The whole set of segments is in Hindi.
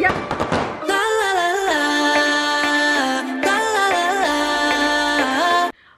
या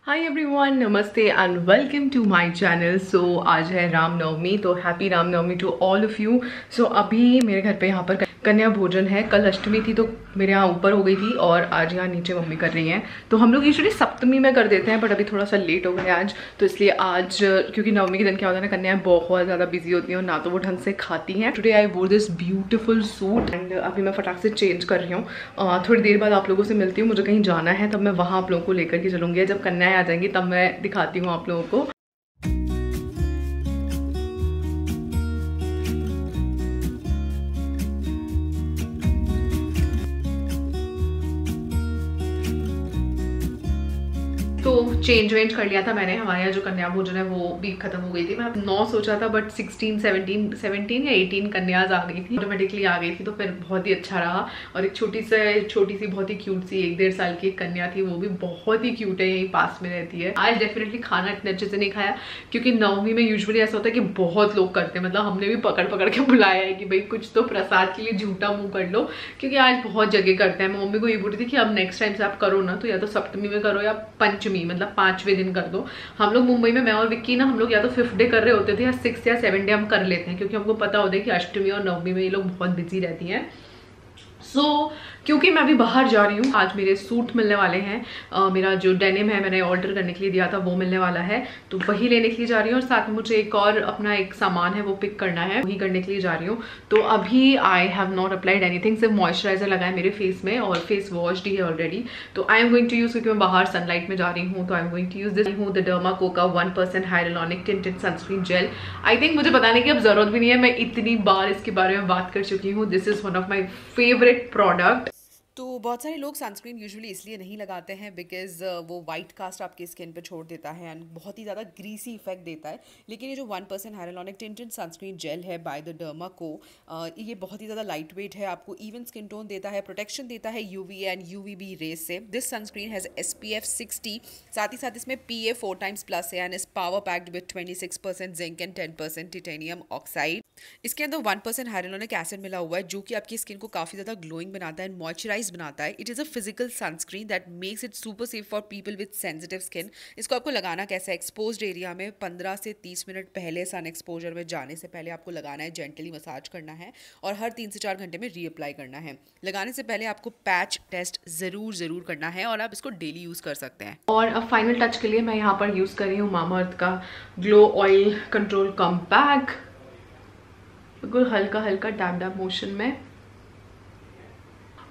हाय एवरीवन, नमस्ते and welcome to my channel. So आज है रामनवमी, तो happy Ramnavami to all of you. So अभी मेरे घर पे यहाँ पर कन्या भोजन है। कल अष्टमी थी तो मेरे यहाँ ऊपर हो गई थी और आज यहाँ नीचे मम्मी कर रही हैं। तो हम लोग यूजुअली सप्तमी में कर देते हैं, बट अभी थोड़ा सा लेट हो गया आज, तो इसलिए आज क्योंकि नवमी के दिन क्या होता है ना, कन्याएं बहुत ज़्यादा बिजी होती हैं और ना तो वो ढंग से खाती हैं। Today I wore this beautiful suit and अभी मैं फटाक से चेंज कर रही हूँ। थोड़ी देर बाद आप लोगों से मिलती हूँ, मुझे कहीं जाना है तब मैं वहाँ आप लोगों को लेकर के चलूँगी। जब कन्याएँ आ जाएंगी तब मैं दिखाती हूँ आप लोगों को। तो चेंज वेंज कर लिया था मैंने। हमारे यहाँ जो कन्या भोजन है वो भी खत्म हो गई थी। मैं 9 सोचा था बट 17 या 18 कन्याज आ गई थी, ऑटोमेटिकली आ गई थी, तो फिर बहुत ही अच्छा रहा। और एक छोटी सी बहुत ही क्यूट सी 1-1.5 साल की कन्या थी, वो भी बहुत ही क्यूट है, यहीं पास में रहती है। आज डेफिनेटली खाना इतने अच्छे से नहीं खाया क्योंकि नवमी में यूजुअली ऐसा होता है कि बहुत लोग करते हैं, मतलब हमने भी पकड़ पकड़ के बुलाया है कि भाई कुछ तो प्रसाद के लिए झूठा मुँह कर लो, क्योंकि आज बहुत जगह करते हैं। मैं मम्मी को ये बोल रही थी कि अब नेक्स्ट टाइम से आप करो ना, तो या तो सप्तमी में करो या पंचमी, मतलब 5वें दिन कर दो। हम लोग मुंबई में, मैं और विक्की ना, हम लोग या तो 5th डे कर रहे होते थे या 6 या 7 डे हम कर लेते हैं, क्योंकि हमको पता होता है कि अष्टमी और नवमी में ये लोग बहुत बिजी रहती हैं। क्योंकि मैं अभी बाहर जा रही हूँ, आज मेरे सूट मिलने वाले हैं। मेरा जो डेनिम है मैंने ऑर्डर करने के लिए दिया था वो मिलने वाला है, तो वही लेने के लिए जा रही हूँ। और साथ में मुझे एक और अपना एक सामान है वो पिक करना है, वही करने के लिए जा रही हूँ। तो अभी I have not applied anything, सिर्फ मॉइस्चराइजर लगा है मेरे फेस में और फेस वॉश डी है ऑलरेडी। तो I am going to use, क्योंकि मैं बाहर सनलाइट में जा रही हूँ, तो I am going to use this Derma Co का 1% hyaluronic tinted sunscreen gel. I think मुझे बताने की अब जरूरत भी नहीं है, मैं इतनी बार इसके बारे में बात कर चुकी हूँ। This is one of my favourite product. तो बहुत सारे लोग सनस्क्रीन यूजुअली इसलिए नहीं लगाते हैं बिकॉज वो वाइट कास्ट आपकी स्किन पे छोड़ देता है एंड बहुत ही ज़्यादा ग्रीसी इफेक्ट देता है। लेकिन ये जो 1% हाइलुरोनिक टिंटेड सनस्क्रीन जेल है बाय द डर्मा को, ये बहुत ही ज़्यादा लाइट वेट है, आपको इवन स्किन टोन देता है, प्रोटेक्शन देता है UV एंड UVB रेज से। दिस सनस्क्रीन हैज़ SPF 60, साथ ही साथ इसमें PA 4+ है एंड इस power packed with 26% zinc and 10% titanium oxide. इसके अंदर 1% हाइलुरोनिक एसिड मिला हुआ है जो कि आपकी स्किन को काफ़ी ज़्यादा ग्लोइंग बनाता है एंड मॉइस्चराइज बनाता है। It is a physical sunscreen that makes it super safe for people with sensitive skin. इसको आपको लगाना कैसा है, एक्सपोज्ड एरिया में 15 से 30 मिनट पहले सन एक्सपोजर में जाने से पहले आपको लगाना है, जेंटली मसाज करना है और हर 3 से 4 घंटे में रीअप्लाई करना है। लगाने से पहले आपको पैच टेस्ट ज़रूर करना है और आप इसको डेली यूज़ कर सकते हैं। और अब फाइनल टच के लिए मैं यहाँ पर यूज़ कर रही हूँ मामा अर्थ का ग्लो ऑयल कंट्रोल कॉम्पैक्ट, बिल्कुल हल्का हल्का डैब डैब मोशन में।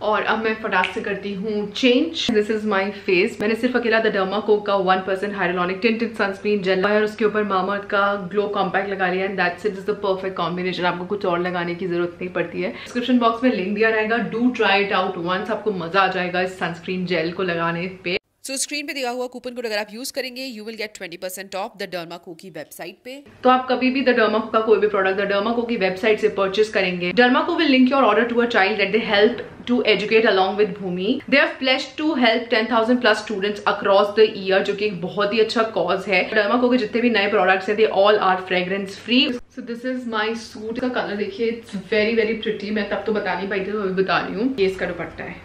और अब मैं फटाक से करती हूँ change. This is my face. मैंने सिर्फ अकेला द डर्मा को का 1% हाइलुरोनिक टिंटेड सनस्क्रीन जेल और उसके ऊपर मामा अर्थ का ग्लो कॉम्पैक्ट लगा लिया and that's it. Is the perfect combination, आपको कुछ और लगाने की जरूरत नहीं पड़ती है। डिस्क्रिप्शन बॉक्स में लिंक दिया रहेगा, do try it out once, आपको मजा आ जाएगा इस सनस्क्रीन जेल को लगाने पे। तो स्क्रीन पे दिया हुआ कूपन कोड अगर आप यूज करेंगे you will get 20% off the Derma Co की वेबसाइट पे। तो आप कभी भी द डर्मा को का कोई भी प्रोडक्ट द डर्मा को की वेबसाइट से परचेस करेंगे। Derma Co will link your order to a child at the help to educate along with Bhumi. They have pledged to help 10,000+ students across the year, जो कि एक बहुत ही अच्छा cause है। Derma Co के जितने भी नए products हैं, they all are fragrance free. So this is my suit का color देखिए, it's very very pretty. मैं तब तो बता नहीं पाई थी, तो अभी बता रही हूँ। ये इसका दुपट्टा है,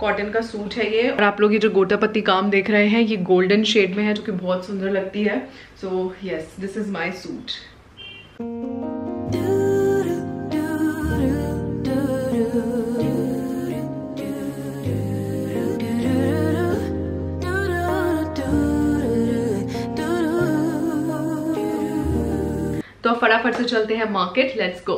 कॉटन का सूट है ये। और आप लोग ये जो गोटापत्ती काम देख रहे हैं ये गोल्डन शेड में है जो कि बहुत सुंदर लगती है। So yes, this is my suit. तो फटाफट से चलते हैं market, let's go.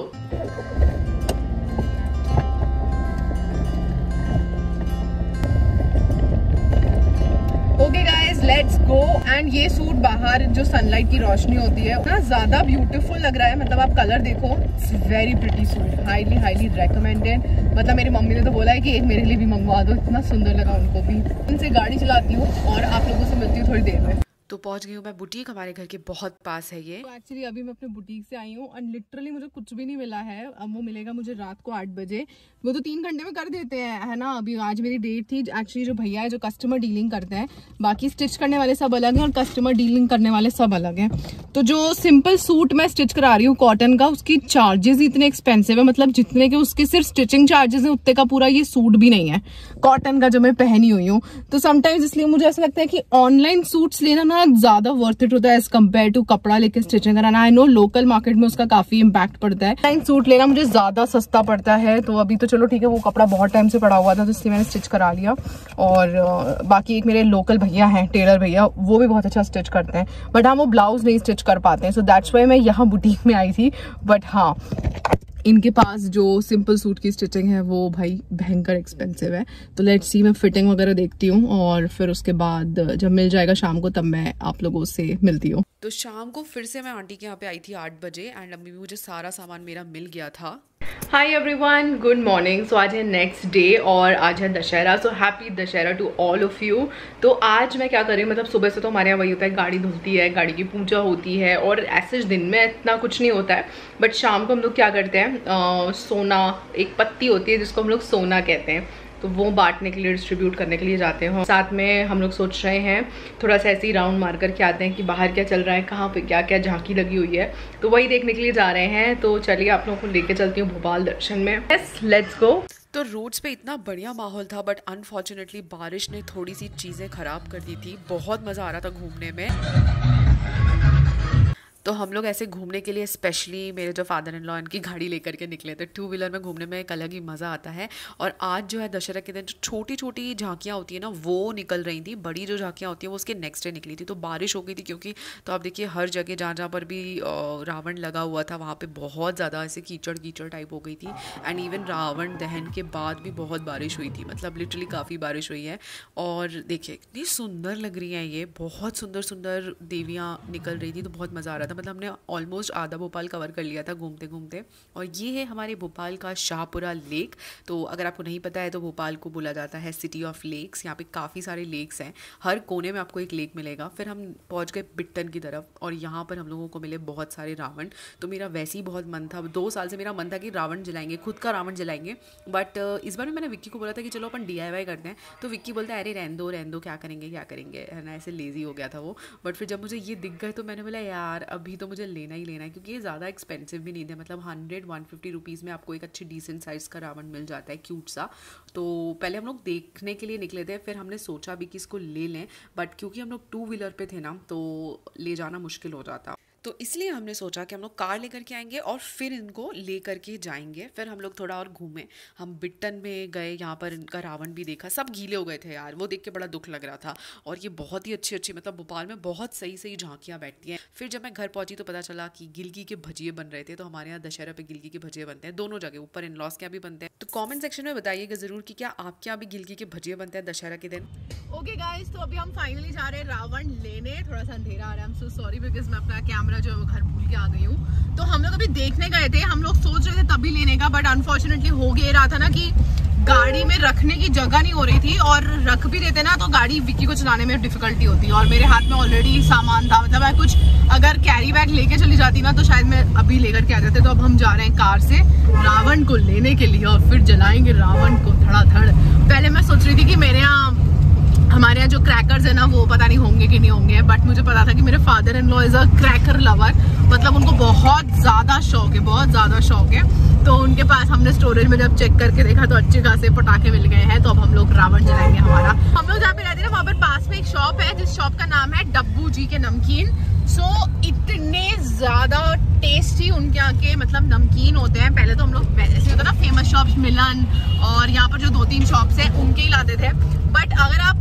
Okay guys, let's go. And ये सूट बाहर जो सनलाइट की रोशनी होती है उतना ज्यादा ब्यूटीफुल लग रहा है, मतलब आप कलर देखो, it's very pretty suit, highly recommended. मतलब मेरी मम्मी ने तो बोला है कि एक मेरे लिए भी मंगवा दो, इतना सुंदर लगा उनको भी। उनसे गाड़ी चलाती हूँ और आप लोगों से मिलती हूँ थोड़ी देर में। तो पहुंच गई हूँ मैं बुटीक, हमारे घर के बहुत पास है ये। एक्चुअली अभी मैं अपने बुटीक से आई हूँ एंड लिटरली मुझे कुछ भी नहीं मिला है। अब वो मिलेगा मुझे रात को 8 बजे, वो तो 3 घंटे में कर देते हैं, है ना। अभी आज मेरी डेट थी एक्चुअली, जो भैया है जो कस्टमर डीलिंग करते हैं, बाकी स्टिच करने वाले सब अलग हैं और कस्टमर डीलिंग करने वाले सब अलग हैं। तो जो सिंपल सूट मैं स्टिच करा रही हूँ कॉटन का, उसकी चार्जेस इतने एक्सपेंसिव है, मतलब जितने के उसके सिर्फ स्टिचिंग चार्जेस हैं उतने का पूरा ये सूट भी नहीं है कॉटन का जो मैं पहनी हुई हूँ। तो समटाइम्स इसलिए मुझे ऐसा लगता है कि ऑनलाइन सूट्स लेना ना ज्यादा वर्थ इट होता है एज कम्पेयर टू कपड़ा लेके स्टिचिंग कराना। आई नो लोकल मार्केट में उसका काफी इम्पैक्ट पड़ता है, ऑनलाइन सूट लेना मुझे ज्यादा सस्ता पड़ता है। तो अभी तो चलो ठीक है, वो कपड़ा बहुत टाइम से पड़ा हुआ था तो इसलिए मैंने स्टिच करा लिया। और बाकी एक मेरे लोकल भैया हैं टेलर भैया, वो भी बहुत अच्छा स्टिच करते हैं, बट हाँ वो ब्लाउज नहीं स्टिच कर पाते हैं। सो दैट्स वाई मैं यहाँ बुटीक में आई थी। बट हाँ इनके पास जो सिंपल सूट की स्टिचिंग है वो भाई भयंकर एक्सपेंसिव है। तो लेट्स सी, मैं फिटिंग वगैरह देखती हूँ और फिर उसके बाद जब मिल जाएगा शाम को तब मैं आप लोगों से मिलती हूँ। तो शाम को फिर से मैं आंटी के यहाँ पे आई थी 8 बजे एंड अभी मुझे सारा सामान मेरा मिल गया था। Hi everyone, good morning. So आज है नेक्स्ट डे और आज है Dussehra. So happy Dussehra to all of you. तो आज मैं क्या कर रही हूँ, मतलब सुबह से तो हमारे यहाँ वही होता है, गाड़ी धुलती है, गाड़ी की पूजा होती है और ऐसे दिन में इतना कुछ नहीं होता है। बट शाम को हम लोग क्या करते हैं, सोना, एक पत्ती होती है जिसको हम लोग सोना कहते हैं, तो वो बांटने के लिए, डिस्ट्रीब्यूट करने के लिए जाते हैं। साथ में हम लोग सोच रहे हैं थोड़ा सा ऐसे ही राउंड मार करके आते हैं कि बाहर क्या चल रहा है, कहाँ पे क्या क्या झांकी लगी हुई है, तो वही देखने के लिए जा रहे हैं। तो चलिए आप लोगों को लेके चलती हूँ भोपाल दर्शन में। Yes let's go. तो रोड्स पे इतना बढ़िया माहौल था बट अनफॉर्चुनेटली बारिश ने थोड़ी सी चीज़ें खराब कर दी थी। बहुत मज़ा आ रहा था घूमने में, तो हम लोग ऐसे घूमने के लिए स्पेशली मेरे जो फादर इन लॉ इनकी गाड़ी लेकर के निकले थे। 2 व्हीलर में घूमने में एक अलग ही मज़ा आता है। और आज जो है दशहरा के दिन जो छोटी छोटी झांकियाँ होती है ना वो निकल रही थी, बड़ी जो झांकियाँ होती हैं वो उसके नेक्स्ट डे निकली थी। तो बारिश हो गई थी क्योंकि, तो आप देखिए हर जगह जहाँ जहाँ पर भी रावण लगा हुआ था वहाँ पर बहुत ज़्यादा ऐसे कीचड़ टाइप हो गई थी। एंड इवन रावण दहन के बाद भी बहुत बारिश हुई थी, मतलब लिटरली काफ़ी बारिश हुई है। और देखिए इतनी सुंदर लग रही हैं ये, बहुत सुंदर सुंदर देवियाँ निकल रही थी, तो बहुत मज़ा आ रहा था। मतलब हमने ऑलमोस्ट आधा भोपाल कवर कर लिया था घूमते घूमते। और ये है हमारे भोपाल का शाहपुरा लेक। तो अगर आपको नहीं पता है तो भोपाल को बोला जाता है सिटी ऑफ लेक्स। यहाँ पे काफ़ी सारे लेक्स हैं, हर कोने में आपको एक लेक मिलेगा। फिर हम पहुँच गए बिट्टन की तरफ और यहाँ पर हम लोगों को मिले बहुत सारे रावण। तो मेरा वैसे ही बहुत मन था, 2 साल से मेरा मन था कि रावण जलाएंगे, खुद का रावण जलाएंगे। बट इस बार मैंने विक्की को बोला था कि चलो अपन DIY करते हैं, तो विक्की बोलता है अरे रहन दो, क्या करेंगे है ना, ऐसे लेजी हो गया था वो। बट फिर जब मुझे ये दिख गए तो मैंने बोला यार अभी तो मुझे लेना ही लेना है, क्योंकि ये ज़्यादा एक्सपेंसिव भी नहीं था। मतलब 100-150 रुपीज़ में आपको एक अच्छे डिसेंट साइज़ का रावण मिल जाता है, क्यूट सा। तो पहले हम लोग देखने के लिए निकले थे, फिर हमने सोचा भी कि इसको ले लें, बट क्योंकि हम लोग 2 व्हीलर पे थे ना तो ले जाना मुश्किल हो जाता, तो इसलिए हमने सोचा कि हम लोग कार लेकर के आएंगे और फिर इनको लेकर के जाएंगे। फिर हम लोग थोड़ा और घूमे, हम बिट्टन में गए, यहाँ पर इनका रावण भी देखा। सब गीले हो गए थे यार, वो देख के बड़ा दुख लग रहा था। और ये बहुत ही अच्छी, मतलब भोपाल में बहुत सही झांकियाँ बैठती हैं। फिर जब मैं घर पहुँची तो पता चला कि गिलकी के भजिए बन रहे थे। तो हमारे यहाँ दशहरा पे गिलकी के भजिए बनते हैं, दोनों जगह, ऊपर इन लॉस के यहाँ भी बनते हैं। तो कॉमेंट सेक्शन में बताइएगा ज़रूर कि क्या आपके यहाँ भी गिलकी के भजिए बनते हैं दशहरा के दिन। ओके गाइस, तो अभी हम फाइनली जा रहे हैं रावण लेने। थोड़ा सा अंधेरा आ रहा है, I'm so sorry because मैं अपना कैमरा जो है वो घर भूल के आ गई हूँ। तो हम लोग अभी देखने गए थे, हम लोग सोच रहे थे तभी लेने का, बट अनफॉर्चुनेटली हो गया रहा था ना कि गाड़ी में रखने की जगह नहीं हो रही थी, और रख भी देते ना तो गाड़ी विक्की को चलाने में डिफिकल्टी होती। और मेरे हाथ में ऑलरेडी सामान था, मतलब मैं कुछ अगर कैरी बैग लेके चली जाती ना तो शायद मैं अभी लेकर के आ जाते। तो अब हम जा रहे हैं कार से रावण को लेने के लिए और फिर जलाएंगे रावण को धड़ाधड़। पहले मैं सोच रही थी कि मेरे यहाँ, हमारे यहाँ जो क्रैकर्स है ना वो पता नहीं होंगे कि नहीं होंगे, बट मुझे पता था कि मेरे father in law is a cracker lover, मतलब उनको बहुत ज़्यादा शौक है। तो उनके पास हमने स्टोरेज में जब चेक करके देखा तो अच्छे खासे पटाखे मिल गए हैं। तो अब हम लोग रावण जलाएंगे। हमारा, हम लोग जहाँ पे रहते हैं ना वहाँ पर पास में एक शॉप है जिस शॉप का नाम है डब्बू जी के नमकीन। सो इतने ज़्यादा टेस्टी उनके यहाँ के मतलब नमकीन होते हैं। पहले तो हम लोग ऐसे होता ना फेमस शॉप्स मिलन और यहाँ पर जो 2-3 शॉप्स हैं उनके ही लाते थे। बट अगर आप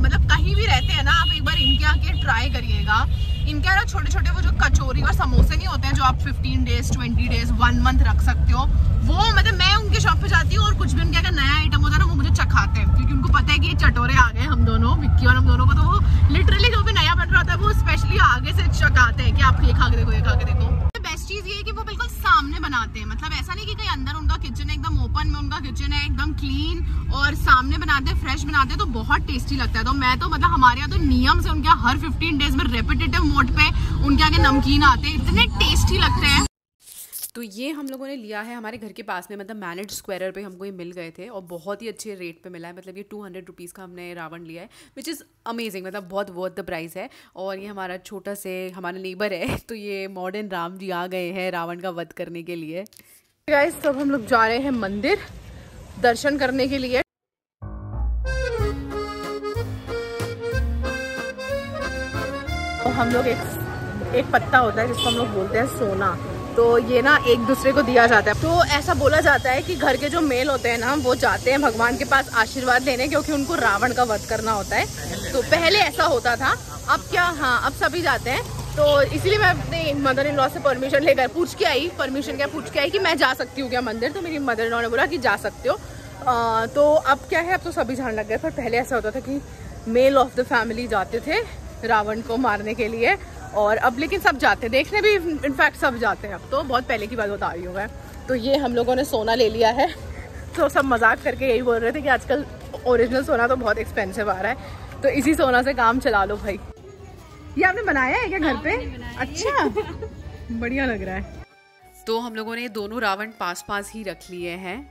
मतलब कहीं भी रहते हैं ना, आप एक बार इनके यहाँ के ट्राई करिएगा। इनके यहाँ छोटे छोटे वो जो कचौरी और समोसे नहीं होते हैं जो आप 15 डेज, 20 डेज, 1 मंथ रख सकते हो, वो मतलब मैं उनके शॉप पे जाती हूँ और कुछ भी उनके यहाँ का नया आइटम होता है ना वो मुझे चखाते हैं, क्योंकि उनको पता है कि चटोरे आ गए हम दोनों, विक्की और हम दोनों को। तो वो लिटरली जो भी नया बन रहा होता है वो स्पेशली आगे से चखाते हैं कि आप ये खा के देखो, ये खा के देखो। बेस्ट चीज़ चीज़ ये है कि वो बिल्कुल सामने बनाते हैं, मतलब ऐसा नहीं कि कहीं अंदर उनका किचन है, एकदम ओपन में उनका किचन है, एकदम क्लीन और सामने बनाते हैं, फ्रेश बनाते हैं, तो बहुत टेस्टी लगता है। तो मैं तो मतलब हमारे यहाँ तो नियम से उनके यहाँ हर 15 डेज में रेपिटेटिव मोड पे उनके यहाँ के नमकीन आते हैं, इतने टेस्टी लगते हैं। तो ये हम लोगों ने लिया है हमारे घर के पास में, मतलब मैनेड स्क्वायर पे हमको ये मिल गए थे और बहुत ही अच्छे रेट पे मिला है, मतलब ये 200 रुपीज़ का हमने रावण लिया है, विच इज़ अमेजिंग, मतलब बहुत वर्थ द प्राइस है। और ये हमारा छोटा से हमारा नेबर है, तो ये मॉडर्न राम जी आ गए हैं रावण का वध करने के लिए। गाइस सब हम लोग जा रहे हैं मंदिर दर्शन करने के लिए। तो हम लोग एक पत्ता होता है जिसको हम लोग बोलते हैं सोना, तो ये ना एक दूसरे को दिया जाता है। तो ऐसा बोला जाता है कि घर के जो मेल होते हैं ना वो जाते हैं भगवान के पास आशीर्वाद लेने, क्योंकि उनको रावण का वध करना होता है। तो पहले ऐसा होता था, अब क्या, हाँ अब सभी जाते हैं। तो इसीलिए मैं अपने मदर इन लॉ से परमिशन लेकर पूछ के आई, परमिशन क्या पूछ के आई कि मैं जा सकती हूँ क्या मंदिर, तो मेरी मदर इन लॉ ने बोला कि जा सकते हो। तो अब क्या है, अब तो सभी जाने लग गए, पर पहले ऐसा होता था कि मेल ऑफ द फैमिली जाते थे रावण को मारने के लिए, और अब लेकिन सब जाते हैं देखने भी, इनफैक्ट सब जाते हैं अब, तो बहुत पहले की बात बता रही हूँ मैं। तो ये हम लोगों ने सोना ले लिया है, तो सब मजाक करके यही बोल रहे थे कि आजकल ओरिजिनल सोना तो बहुत एक्सपेंसिव आ रहा है, तो इसी सोना से काम चला लो भाई। ये आपने बनाया है क्या घर पे? अच्छा बढ़िया लग रहा है। तो हम लोगों ने दोनों रावण पास पास ही रख लिए हैं।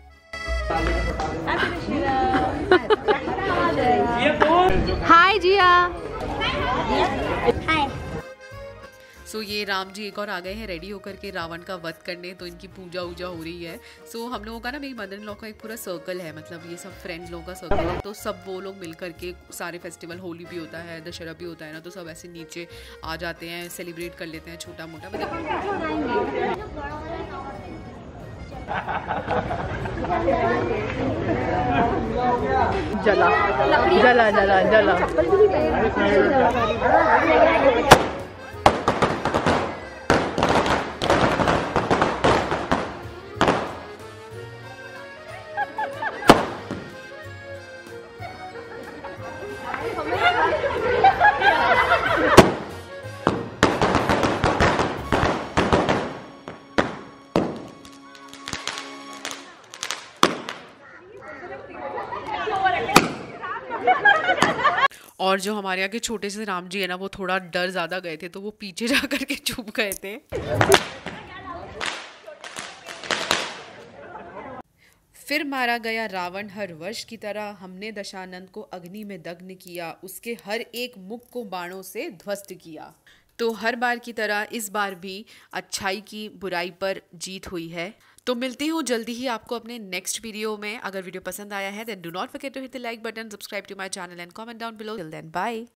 हाय जिया, हाय। सो ये राम जी एक और आ गए हैं रेडी होकर के रावण का वध करने, तो इनकी पूजा उजा हो रही है। सो हम लोगों का ना, मेरी मदर इन लॉ का एक पूरा सर्कल है, मतलब ये सब फ्रेंड लोगों का सर्कल है, तो सब वो लोग मिल करके सारे फेस्टिवल, होली भी होता है, दशहरा भी होता है ना, तो सब ऐसे नीचे आ जाते हैं, सेलिब्रेट कर लेते हैं छोटा मोटा, मतलब जला जला जला। और जो हमारे यहाँ के छोटे से राम जी है ना, वो थोड़ा डर ज़्यादा गए थे, तो वो पीछे जा कर के छुप गए थे। फिर मारा गया रावण। हर वर्ष की तरह हमने दशानंद को अग्नि में दग्न किया, उसके हर एक मुख को बाणों से ध्वस्त किया। तो हर बार की तरह इस बार भी अच्छाई की बुराई पर जीत हुई है। तो मिलती हूँ जल्दी ही आपको अपने नेक्स्ट वीडियो में। अगर वीडियो पसंद आया है then do not forget to hit the like button, subscribe to my channel and comment down below. Till then bye.